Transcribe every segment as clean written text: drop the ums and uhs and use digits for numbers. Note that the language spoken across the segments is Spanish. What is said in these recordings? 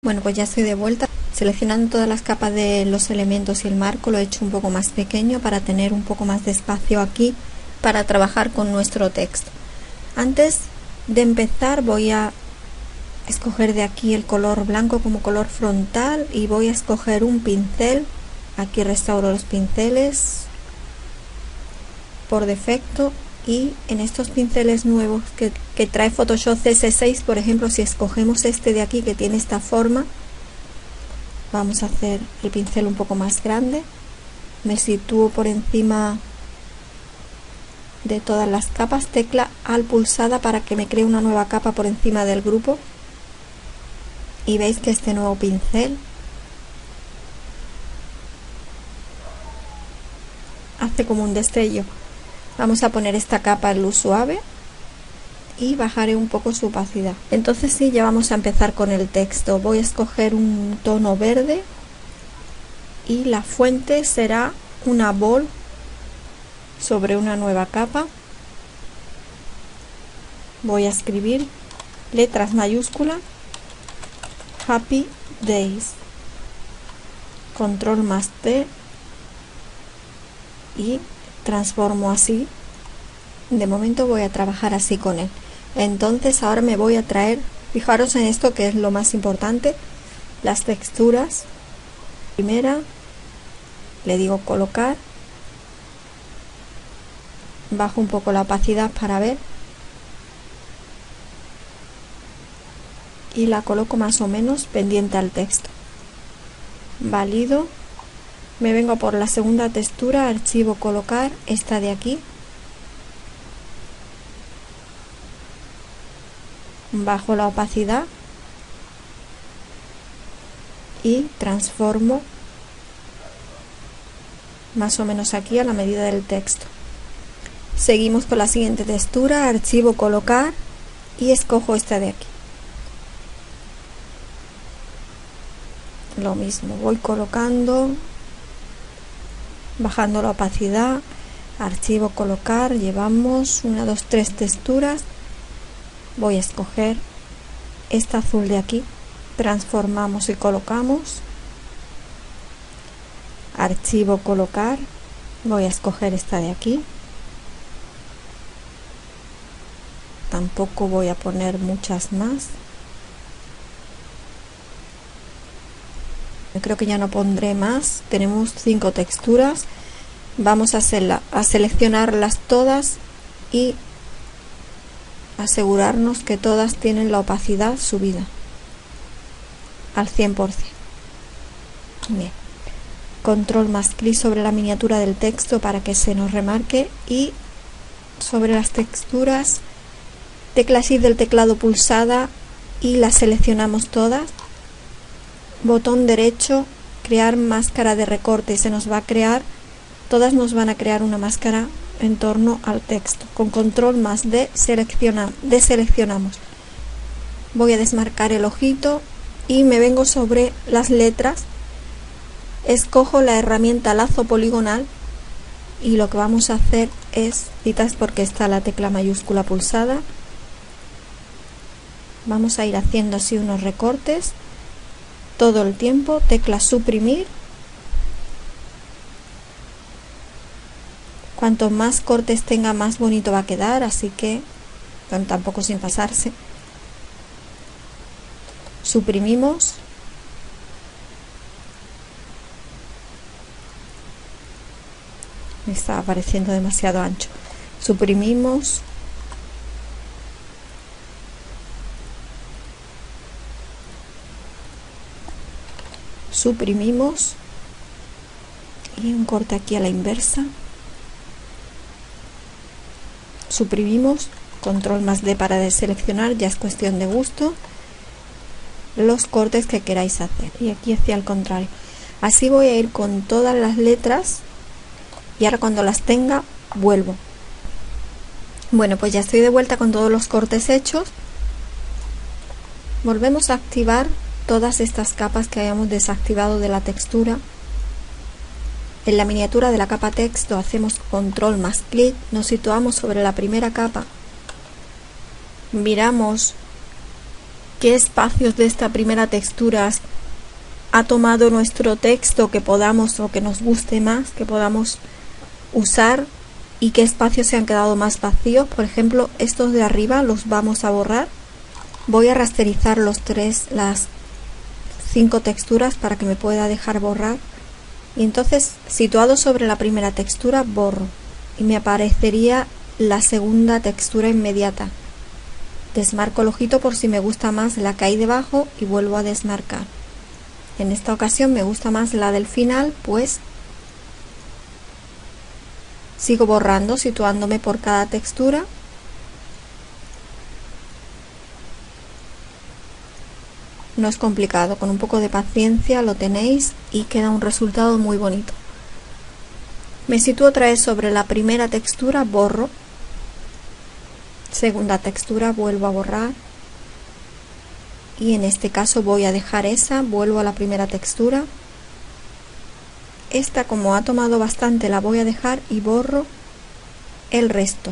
Bueno, pues ya estoy de vuelta. Seleccionando todas las capas de los elementos y el marco, lo he hecho un poco más pequeño para tener un poco más de espacio aquí para trabajar con nuestro texto. Antes de empezar voy a escoger de aquí el color blanco como color frontal y voy a escoger un pincel. Aquí restauro los pinceles por defecto. Y en estos pinceles nuevos que trae Photoshop CS6, por ejemplo, si escogemos este de aquí que tiene esta forma, vamos a hacer el pincel un poco más grande. Me sitúo por encima de todas las capas, tecla al pulsada para que me cree una nueva capa por encima del grupo. Y veis que este nuevo pincel hace como un destello. Vamos a poner esta capa en luz suave y bajaré un poco su opacidad. Entonces sí, ya vamos a empezar con el texto. Voy a escoger un tono verde y la fuente será una bold sobre una nueva capa. Voy a escribir letras mayúsculas Happy Days. Control más T y transformo así. De momento voy a trabajar así con él. Entonces ahora me voy a traer, fijaros en esto que es lo más importante, las texturas. Primera, le digo colocar, bajo un poco la opacidad para ver y la coloco más o menos pendiente al texto. Valido. Me vengo por la segunda textura, archivo, colocar, esta de aquí. Bajo la opacidad y transformo más o menos aquí a la medida del texto. Seguimos con la siguiente textura, archivo, colocar y escojo esta de aquí. Lo mismo, voy colocando, bajando la opacidad, archivo, colocar, llevamos una, dos, tres texturas. Voy a escoger esta azul de aquí, transformamos y colocamos, archivo, colocar, voy a escoger esta de aquí. Tampoco voy a poner muchas más. Creo que ya no pondré más. Tenemos 5 texturas. Vamos a seleccionarlas todas y asegurarnos que todas tienen la opacidad subida al 100%. Bien. Control más clic sobre la miniatura del texto para que se nos remarque y sobre las texturas, tecla shift del teclado pulsada y las seleccionamos todas. Botón derecho, crear máscara de recorte, se nos va a crear, todas nos van a crear una máscara en torno al texto. Con control más D deseleccionamos. Voy a desmarcar el ojito y me vengo sobre las letras, escojo la herramienta lazo poligonal y lo que vamos a hacer es, citas porque está la tecla mayúscula pulsada, vamos a ir haciendo así unos recortes todo el tiempo, tecla suprimir. Cuanto más cortes tenga, más bonito va a quedar, así que tampoco sin pasarse. Suprimimos. Me está apareciendo demasiado ancho. Suprimimos. Suprimimos y un corte aquí a la inversa, suprimimos, control más D para deseleccionar, ya es cuestión de gusto los cortes que queráis hacer y aquí hacia el contrario. Así voy a ir con todas las letras y ahora cuando las tenga vuelvo. Bueno, pues ya estoy de vuelta con todos los cortes hechos. Volvemos a activar todas estas capas que hayamos desactivado de la textura. En la miniatura de la capa texto hacemos control más clic, nos situamos sobre la primera capa, miramos qué espacios de esta primera textura ha tomado nuestro texto que podamos o que nos guste más, que podamos usar, y qué espacios se han quedado más vacíos. Por ejemplo, estos de arriba los vamos a borrar. Voy a rasterizar las cinco texturas para que me pueda dejar borrar. Y entonces, situado sobre la primera textura, borro y me aparecería la segunda textura inmediata. Desmarco el ojito por si me gusta más la que hay debajo y vuelvo a desmarcar. En esta ocasión me gusta más la del final, pues sigo borrando, situándome por cada textura. No es complicado, con un poco de paciencia lo tenéis y queda un resultado muy bonito. Me sitúo otra vez sobre la primera textura, borro. Segunda textura, vuelvo a borrar. Y en este caso voy a dejar esa, vuelvo a la primera textura. Esta, como ha tomado bastante, la voy a dejar y borro el resto.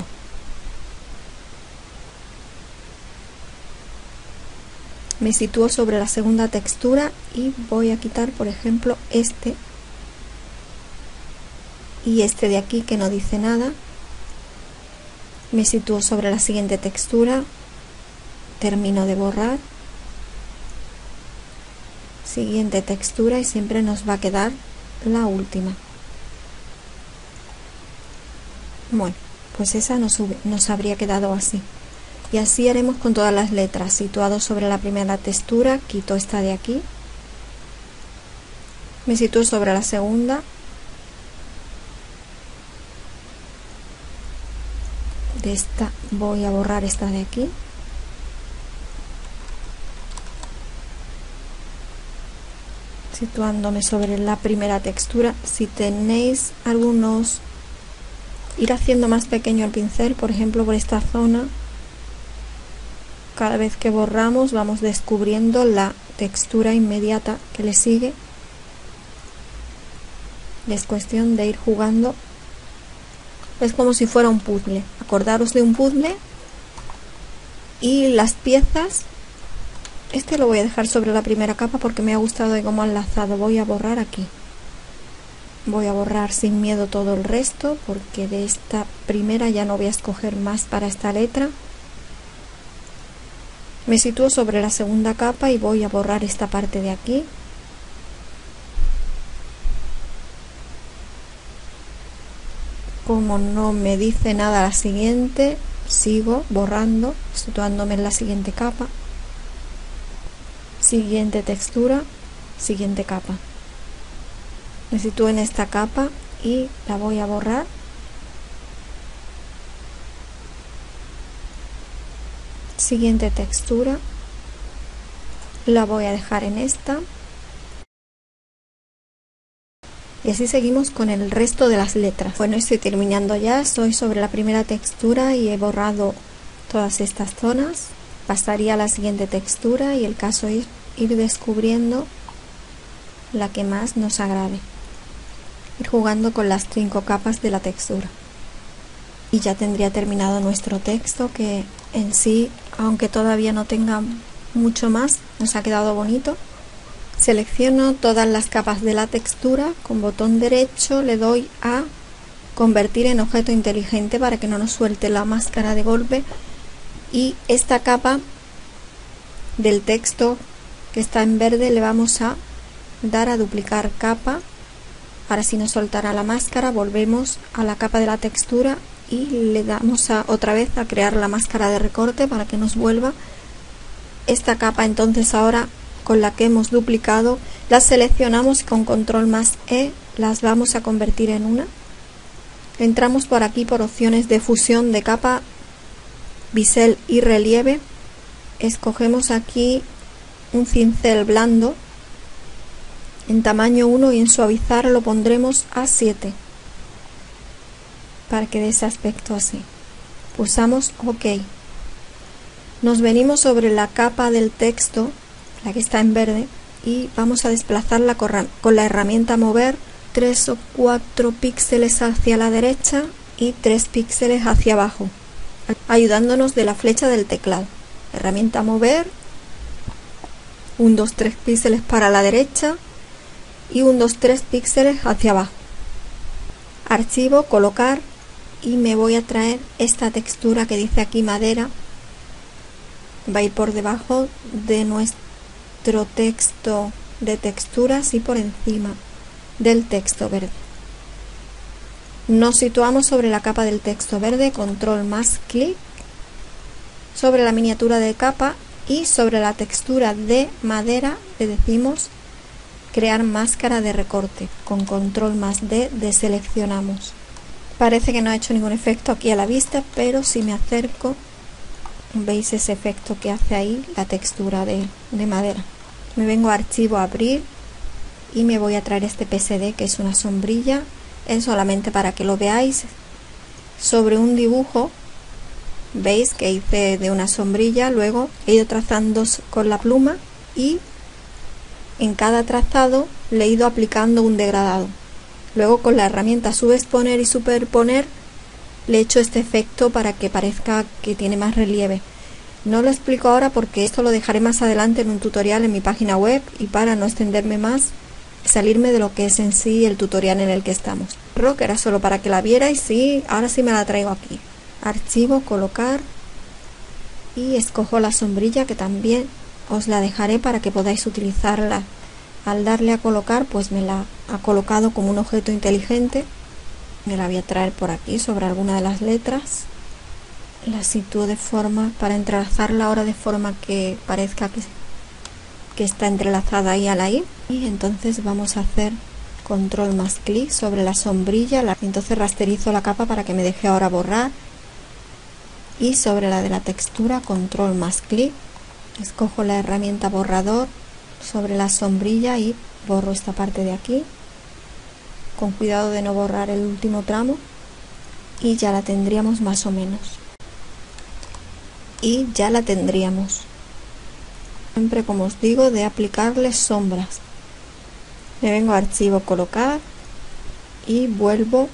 Me sitúo sobre la segunda textura y voy a quitar, por ejemplo, este y este de aquí que no dice nada. Me sitúo sobre la siguiente textura, termino de borrar, siguiente textura, y siempre nos va a quedar la última. Bueno, pues esa nos habría quedado así. Y así haremos con todas las letras. Situado sobre la primera textura, quito esta de aquí. Me sitúo sobre la segunda. De esta voy a borrar esta de aquí. Situándome sobre la primera textura. Si tenéis algunos... ir haciendo más pequeño el pincel, por ejemplo por esta zona. Cada vez que borramos vamos descubriendo la textura inmediata que le sigue. Es cuestión de ir jugando. Es como si fuera un puzzle. Acordaros de un puzzle y las piezas. Este lo voy a dejar sobre la primera capa porque me ha gustado de cómo han lazado. Voy a borrar aquí. Voy a borrar sin miedo todo el resto porque de esta primera ya no voy a escoger más para esta letra. Me sitúo sobre la segunda capa y voy a borrar esta parte de aquí. Como no me dice nada la siguiente, sigo borrando, situándome en la siguiente capa. Siguiente textura, siguiente capa. Me sitúo en esta capa y la voy a borrar. Siguiente textura, la voy a dejar en esta, y así seguimos con el resto de las letras. Bueno, estoy terminando ya, estoy sobre la primera textura y he borrado todas estas zonas. Pasaría a la siguiente textura y el caso es ir descubriendo la que más nos agrade, ir jugando con las 5 capas de la textura. Y ya tendría terminado nuestro texto, que en sí, aunque todavía no tenga mucho más, nos ha quedado bonito. Selecciono todas las capas de la textura, con botón derecho le doy a convertir en objeto inteligente para que no nos suelte la máscara de golpe, y esta capa del texto que está en verde le vamos a dar a duplicar capa. Ahora sí nos soltará la máscara. Volvemos a la capa de la textura y le damos otra vez a crear la máscara de recorte para que nos vuelva esta capa. Entonces ahora, con la que hemos duplicado, las seleccionamos y con control más E las vamos a convertir en una. Entramos por aquí por opciones de fusión de capa, bisel y relieve. Escogemos aquí un cincel blando en tamaño 1 y en suavizar lo pondremos a 7 para que dé ese aspecto así. Pulsamos OK. Nos venimos sobre la capa del texto, la que está en verde, y vamos a desplazarla con la herramienta mover 3 o 4 píxeles hacia la derecha y 3 píxeles hacia abajo, ayudándonos de la flecha del teclado. Herramienta mover 1, 2, 3 píxeles para la derecha y 1, 2, 3 píxeles hacia abajo. Archivo, colocar, y me voy a traer esta textura que dice aquí madera. Va a ir por debajo de nuestro texto de texturas y por encima del texto verde. Nos situamos sobre la capa del texto verde, control más clic, sobre la miniatura de capa y sobre la textura de madera le decimos crear máscara de recorte. Con control más D deseleccionamos. Parece que no ha hecho ningún efecto aquí a la vista, pero si me acerco veis ese efecto que hace ahí la textura de madera. Me vengo a archivo, a abrir, y me voy a traer este PSD que es una sombrilla. Es solamente para que lo veáis sobre un dibujo. Veis que hice de una sombrilla, luego he ido trazando con la pluma y en cada trazado le he ido aplicando un degradado. Luego con la herramienta subexponer y superponer le he hecho este efecto para que parezca que tiene más relieve. No lo explico ahora porque esto lo dejaré más adelante en un tutorial en mi página web, y para no extenderme más, salirme de lo que es en sí el tutorial en el que estamos. Creo que era solo para que la vierais, y ahora sí me la traigo aquí. Archivo, colocar, y escojo la sombrilla, que también os la dejaré para que podáis utilizarla. Al darle a colocar, pues me la ha colocado como un objeto inteligente. Me la voy a traer por aquí sobre alguna de las letras. La sitúo de forma para entrelazarla ahora de forma que parezca que está entrelazada ahí a la I. Y entonces vamos a hacer control más clic sobre la sombrilla. Entonces rasterizo la capa para que me deje ahora borrar. Y sobre la de la textura, control más clic, escojo la herramienta borrador sobre la sombrilla y borro esta parte de aquí, con cuidado de no borrar el último tramo, y ya la tendríamos más o menos. Y ya la tendríamos. Siempre, como os digo, de aplicarle sombras. Me vengo a archivo, colocar, y vuelvo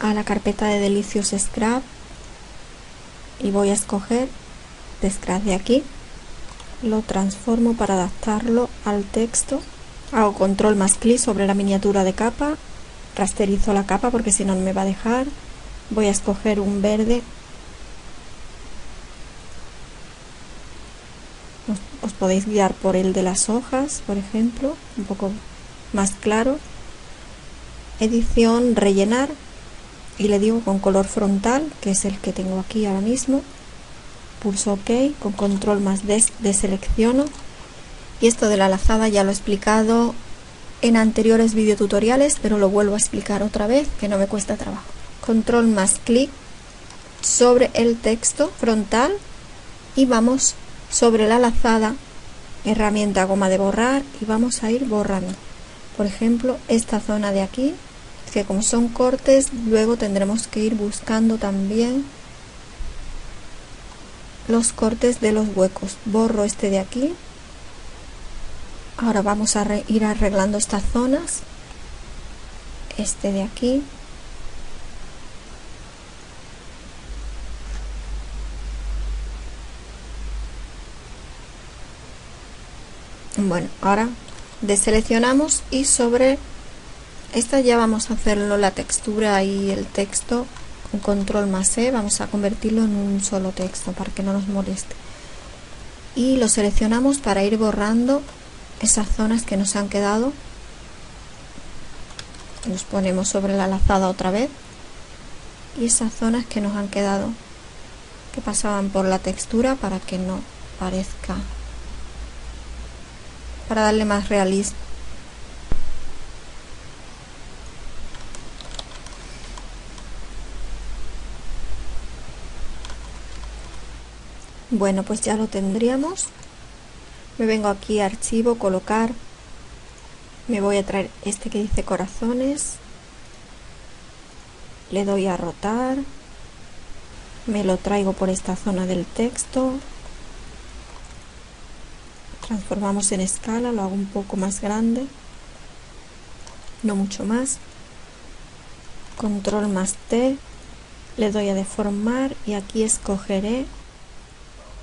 a la carpeta de Delicious Scrap y voy a escoger Scrap de aquí. Lo transformo para adaptarlo al texto. Hago control más clic sobre la miniatura de capa, rasterizo la capa porque si no, no me va a dejar. Voy a escoger un verde. Os podéis guiar por el de las hojas, por ejemplo, un poco más claro. Edición, rellenar, y le digo con color frontal, que es el que tengo aquí ahora mismo. Pulso OK, con control más D deselecciono. Y esto de la lazada ya lo he explicado en anteriores videotutoriales, pero lo vuelvo a explicar otra vez, que no me cuesta trabajo. Control más clic sobre el texto frontal y vamos sobre la lazada, herramienta goma de borrar, y vamos a ir borrando. Por ejemplo, esta zona de aquí, que como son cortes, luego tendremos que ir buscando también los cortes de los huecos. Borro este de aquí. Ahora vamos a ir arreglando estas zonas. Este de aquí. Bueno, ahora deseleccionamos y sobre esta ya vamos a hacerlo, la textura y el texto, con control más E. Vamos a convertirlo en un solo texto para que no nos moleste. Y lo seleccionamos para ir borrando esas zonas que nos han quedado. Nos ponemos sobre la lazada otra vez. Y esas zonas que nos han quedado, que pasaban por la textura, para que no parezca, para darle más realismo. Bueno, pues ya lo tendríamos. Me vengo aquí a archivo, colocar, me voy a traer este que dice corazones, le doy a rotar, me lo traigo por esta zona del texto, transformamos en escala, lo hago un poco más grande, no mucho más, control más T, le doy a deformar y aquí escogeré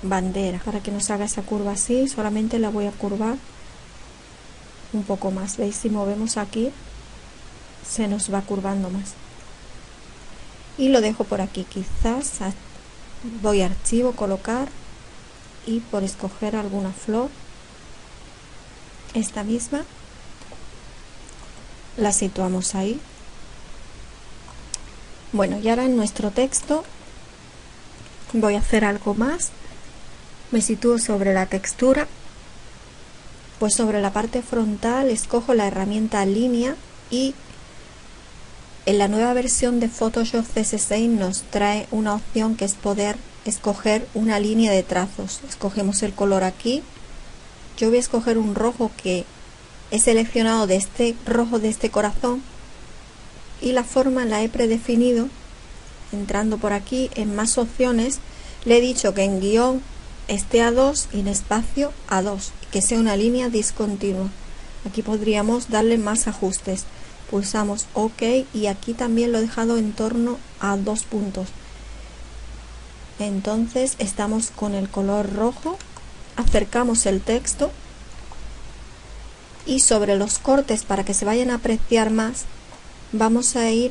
bandera para que nos haga esa curva así. Solamente la voy a curvar un poco más. ¿Veis? Si movemos aquí se nos va curvando más. Y lo dejo por aquí. Quizás voy a archivo, colocar, y por escoger alguna flor, esta misma, la situamos ahí. Bueno, y ahora en nuestro texto voy a hacer algo más. Me sitúo sobre la textura, pues sobre la parte frontal escojo la herramienta línea, y en la nueva versión de Photoshop CS6 nos trae una opción que es poder escoger una línea de trazos. Escogemos el color aquí. Yo voy a escoger un rojo que he seleccionado, de este rojo, de este corazón, y la forma la he predefinido. Entrando por aquí en más opciones, le he dicho que en guión esté a 2 y en espacio a 2, que sea una línea discontinua. Aquí podríamos darle más ajustes. Pulsamos OK, y aquí también lo he dejado en torno a 2 puntos. Entonces estamos con el color rojo, acercamos el texto, y sobre los cortes, para que se vayan a apreciar más, vamos a ir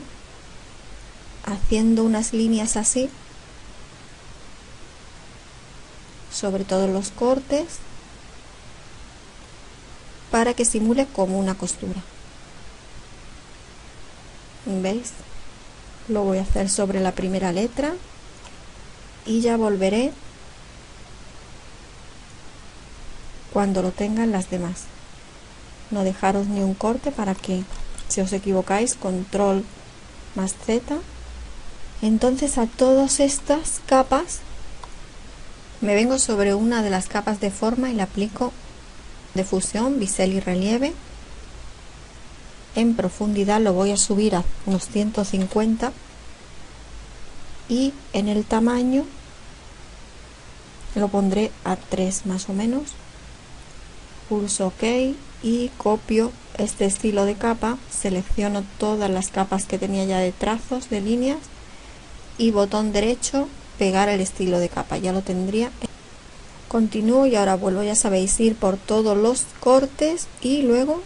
haciendo unas líneas así, sobre todos los cortes, para que simule como una costura. ¿Veis? Lo voy a hacer sobre la primera letra y ya volveré cuando lo tengan las demás. No dejaros ni un corte para que, si os equivocáis, Control+Z. Entonces a todas estas capas me vengo sobre una de las capas de forma y le aplico difusión, bisel y relieve. En profundidad lo voy a subir a unos 150, y en el tamaño lo pondré a 3 más o menos. Pulso OK y copio este estilo de capa, selecciono todas las capas que tenía ya de trazos, de líneas, y botón derecho, pegar el estilo de capa, ya lo tendría. Continúo y ahora vuelvo, ya sabéis, ir por todos los cortes y luego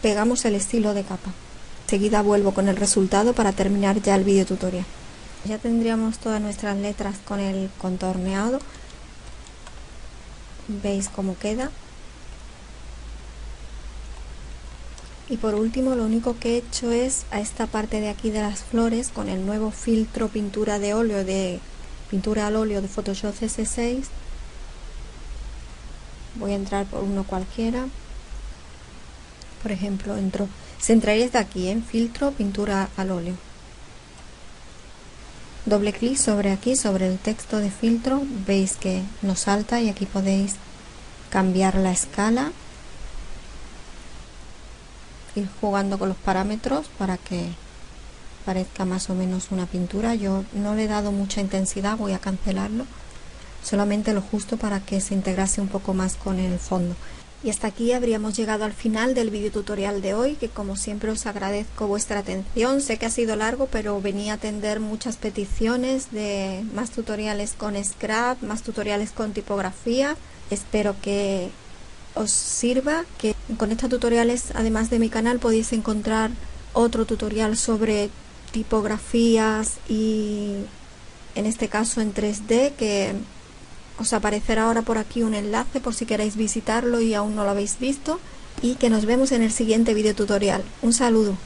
pegamos el estilo de capa. Enseguida vuelvo con el resultado para terminar ya el video tutorial. Ya tendríamos todas nuestras letras con el contorneado. Veis cómo queda. Y por último, lo único que he hecho es a esta parte de aquí de las flores, con el nuevo filtro pintura de óleo, de pintura al óleo de Photoshop CS6. Voy a entrar por uno cualquiera. Por ejemplo, entro, centraréis de aquí en filtro pintura al óleo. Doble clic sobre aquí, sobre el texto de filtro. Veis que nos salta y aquí podéis cambiar la escala, ir jugando con los parámetros para que parezca más o menos una pintura. Yo no le he dado mucha intensidad, voy a cancelarlo, solamente lo justo para que se integrase un poco más con el fondo. Y hasta aquí habríamos llegado al final del video tutorial de hoy, que como siempre os agradezco vuestra atención. Sé que ha sido largo, pero venía a atender muchas peticiones de más tutoriales con scrap, más tutoriales con tipografía. Espero que os sirva, que con estos tutoriales, además de mi canal, podéis encontrar otro tutorial sobre tipografías, y en este caso en 3D, que os aparecerá ahora por aquí un enlace por si queréis visitarlo y aún no lo habéis visto, y que nos vemos en el siguiente video tutorial. Un saludo.